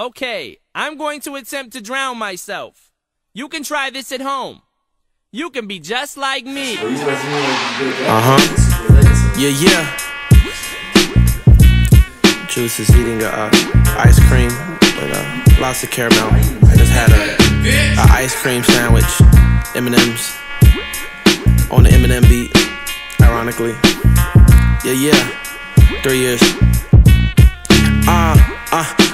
Okay, I'm going to attempt to drown myself. You can try this at home. You can be just like me. Yeah, yeah. Juice is eating ice cream with lots of caramel. I just had a ice cream sandwich, M&M's, on the Eminem beat, ironically. Yeah, yeah. 3 years.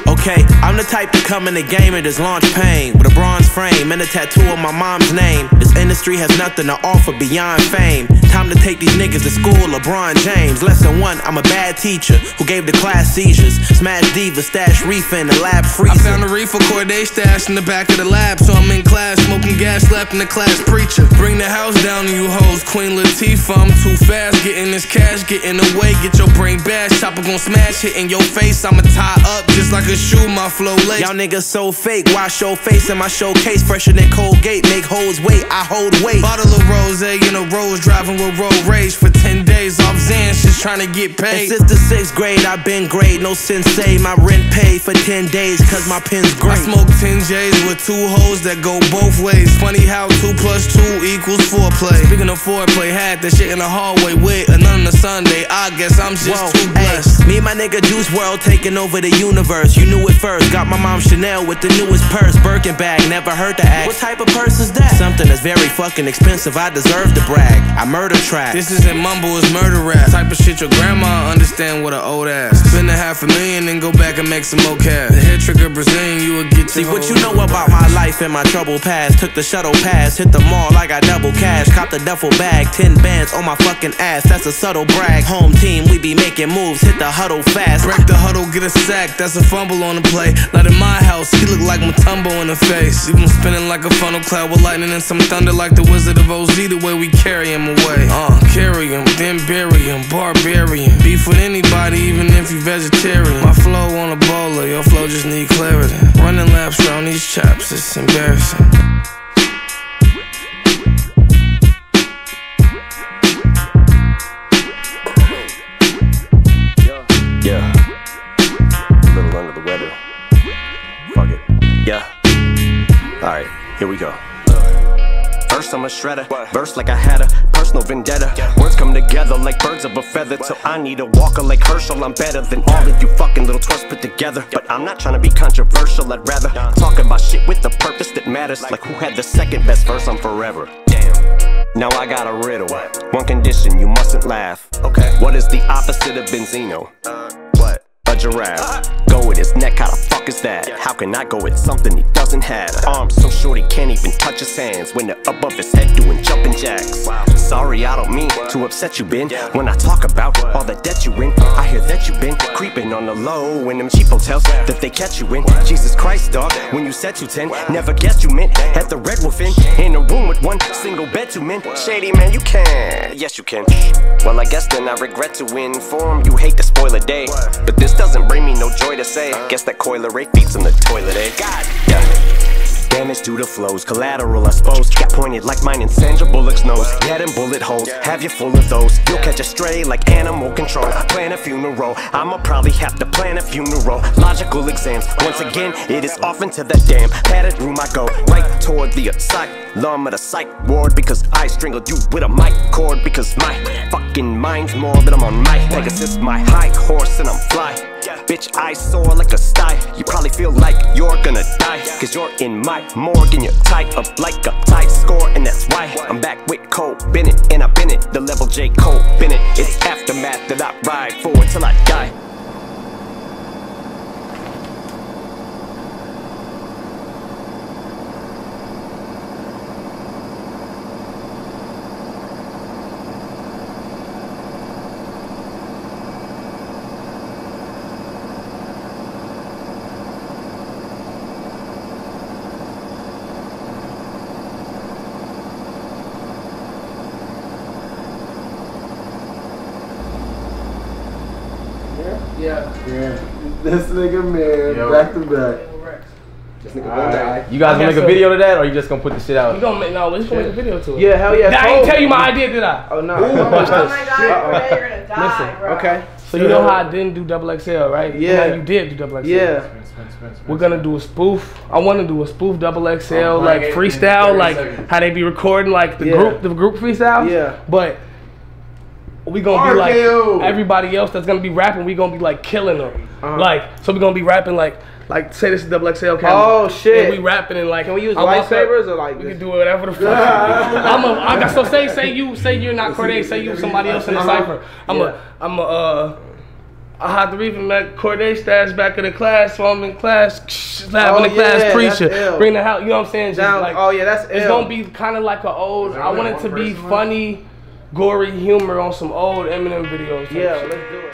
Okay, I'm the type to come in the game and just launch pain with a bronze frame and a tattoo of my mom's name. This industry has nothing to offer beyond fame. Time to take these niggas to school, LeBron James. Lesson one, I'm a bad teacher who gave the class seizures. Smash diva, stash reef in the lab freezer. I found a reef for Cordae stash in the back of the lab, so I'm in class smoking gas, slapping the class preacher. Bring the house down to you hoes, Queen Latifah. I'm too fast, getting this cash, getting away. Get your brain bashed, chopper gon' smash, hitting your face. I'ma tie up just like a shoe, my flow lace. Y'all niggas so fake, wash your face in my showcase. Fresher than Colgate, make hoes wait, I hold weight. Bottle of rosé in a rose, driving with road rage for 10 days off Xan, just trying to get paid. And since the 6th grade, I've been great, no sensei. My rent paid for 10 days, cause my pen's great. I smoke 10 J's with two hoes that go both ways. Funny how 2 + 2 = 4 play. Speaking of foreplay, had that shit in the hallway with another on a Sunday. I guess I'm just too blessed. Ay, me and my nigga Juice WRLD taking over the universe. You knew it first, got my mom Chanel with the newest purse. Birkin bag, never heard the act. What type of purse is that? Something that's very fucking expensive, I deserve to brag. I murder track. This isn't mumble, it's murder rap. Type of shit your grandma understand with an old ass. Spend $500,000 and go back and make some more cash. The head trigger Brazilian, you would get. See what you know about my life and my trouble past. Took the shuttle pass, hit the mall, I got double cash. Copped a duffel bag, 10 bands on my fucking ass. That's a subtle brag. Home team, we be making moves, hit the huddle fast. Break the huddle, get a sack, that's a fumble on the play. Not in my house, he look like Mutombo in the face. Even spinning like a funnel cloud with lightning and some thunder, like the Wizard of Oz. The way we carry him away, carry him, then bury him. Barbarian, beef with anybody, even if you vegetarian. My flow on a bowler, your flow just need clarity. Running laps around these chaps, it's embarrassing. Yeah, a little under the weather. Fuck it. Yeah. Alright, here we go. First I'm a shredder, what? Burst like I had a personal vendetta, yeah. Words come together like birds of a feather. Till I need a walker like Herschel, I'm better than all of you fucking little twerps put together, yeah. But I'm not trying to be controversial, I'd rather talk about shit with a purpose that matters. Like who had the second best verse on Forever. Damn. Now I got a riddle, what? One condition, you mustn't laugh. Okay. What is the opposite of Benzino? Giraffe. Go with his neck, how the fuck is that? How can I go with something he doesn't have? Arms so short he can't even touch his hands when they're above his head doing jumping jacks. Sorry, I don't mean to upset you, Ben. When I talk about all the debt you in, I hear that you've been creeping on the low in them cheap hotels that they catch you in. Jesus Christ, dog, when you said 210, never guessed you meant at the Red Wolf Inn, in a room with one single bed, 2 men. Shady man, you can. Yes, you can. Well, I guess then I regret to inform you, hate to spoil a day, but this doesn't bring me no joy to say. Guess that coilerate feeds in the toilet, eh? God damn it. Damage due to flows, collateral I suppose. Got pointed like mine in Sandra Bullock's nose. Head and bullet holes, have you full of those. You'll catch a stray like animal control. Plan a funeral, I'ma probably have to plan a funeral. Logical exams, once again, it is off into that damn padded room I go, right toward the asylum of the psych ward. Because I strangled you with a mic cord. Because my fucking mind's more than I'm on my Pegasus, my high horse and I'm fly. Bitch, I soar like a sty. You probably feel like you're gonna die, cause you're in my morgue and you're tied up like a tight score. And that's why I'm back with Cole Bennett, and I've been it, the level J. Cole Bennett. It's aftermath that I ride for till I die. Yeah. This nigga, man, yo. Back to back. This nigga gonna die. You guys gonna make a video to that, or you just gonna put the shit out? You gonna make make a video to it. Yeah, hell yeah. Nah, I ain't tell you my idea, did I? Oh no. Nah. Oh my God, you're gonna die. Listen, bro. Okay. So So you know how I didn't do Double XL, right? Yeah. You know you did do Double XL. Yeah. We're gonna do a spoof. I want to do a spoof Double XL, like freestyle, like how they be recording, like the group freestyle. Yeah. But we gonna be like everybody else that's gonna be rapping. We gonna be like killing them. Like so, we gonna be rapping like. Like, say this is Double XL camera. Oh, shit. And we rapping and like... Can we use lightsabers or like... We can do whatever the fuck. So say you're not Cordae, say you somebody else in the cypher. I had to even let Cordae stash back in the class, so I'm in class, slapping the class preacher. Bring the house, you know what I'm saying? Just like, oh, yeah, that's ill. It's gonna be kind of like an old... I want it to be funny, gory humor on some old Eminem videos. Yeah, let's do it.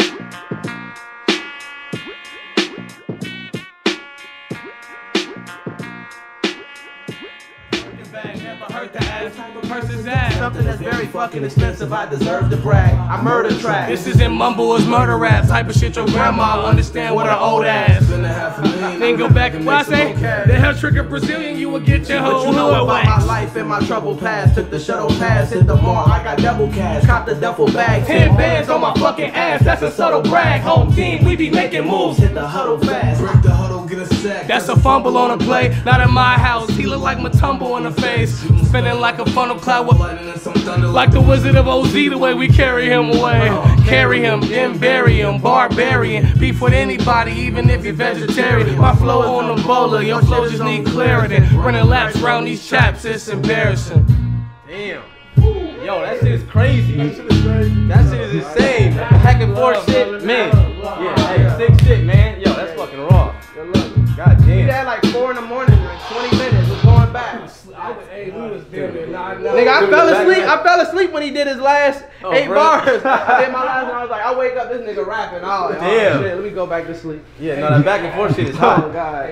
Something that's very fucking expensive, I deserve to brag. I murder track. This isn't mumble, it's murder rap. Type of shit your grandma understand what an old ass. Then go back and what I say? The hell trigger Brazilian, you will get your whole hood wax. My life and my trouble past. Took the shuttle pass, hit the mall, I got double cash. Cop the duffel bag, 10 bands on my fucking ass. That's a subtle brag. Home team, we be making moves. Hit the huddle fast, break the huddle, get a sack. That's a fumble on a play, not in my house. He look like Mutombo in the face. Spinning like a funnel cloud with blood and some thunder. Like the Wizard of Oz, the way we carry him away. Carry him, then bury him. Barbarian, beef with anybody, even if you're vegetarian. My flow is on the bowler, your flow just need clarity. Running laps round these chaps, it's embarrassing. Damn. Yo, that shit is crazy. That shit is insane. Pack and forth shit, man. Yeah, hey, sick shit, man. Yo, that's fucking raw. God damn. We had like 4 in the morning, like 20 minutes. We're going back. Nigga, I fell asleep. I fell asleep when he did his last 8 bars. I did my last one. I was like, I wake up, this nigga rapping. All right, damn. Shit, let me go back to sleep. Yeah, no, that back and forth shit is hot. Oh, God.